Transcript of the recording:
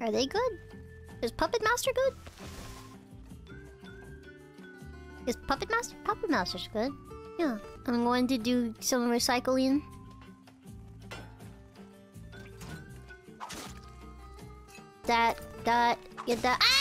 Are they good? Is Puppet Master good? Is Puppet Master? Puppet Master's good. Yeah. I'm going to do some recycling. That, get that. Ah!